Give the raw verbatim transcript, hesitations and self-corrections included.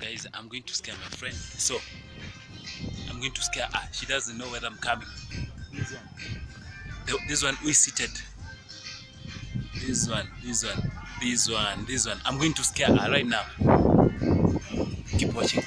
Guys, I'm going to scare my friend. So, I'm going to scare her. She doesn't know whether I'm coming. This one. The, this one we seated. This one, this one, this one, this one. I'm going to scare her right now. Keep watching.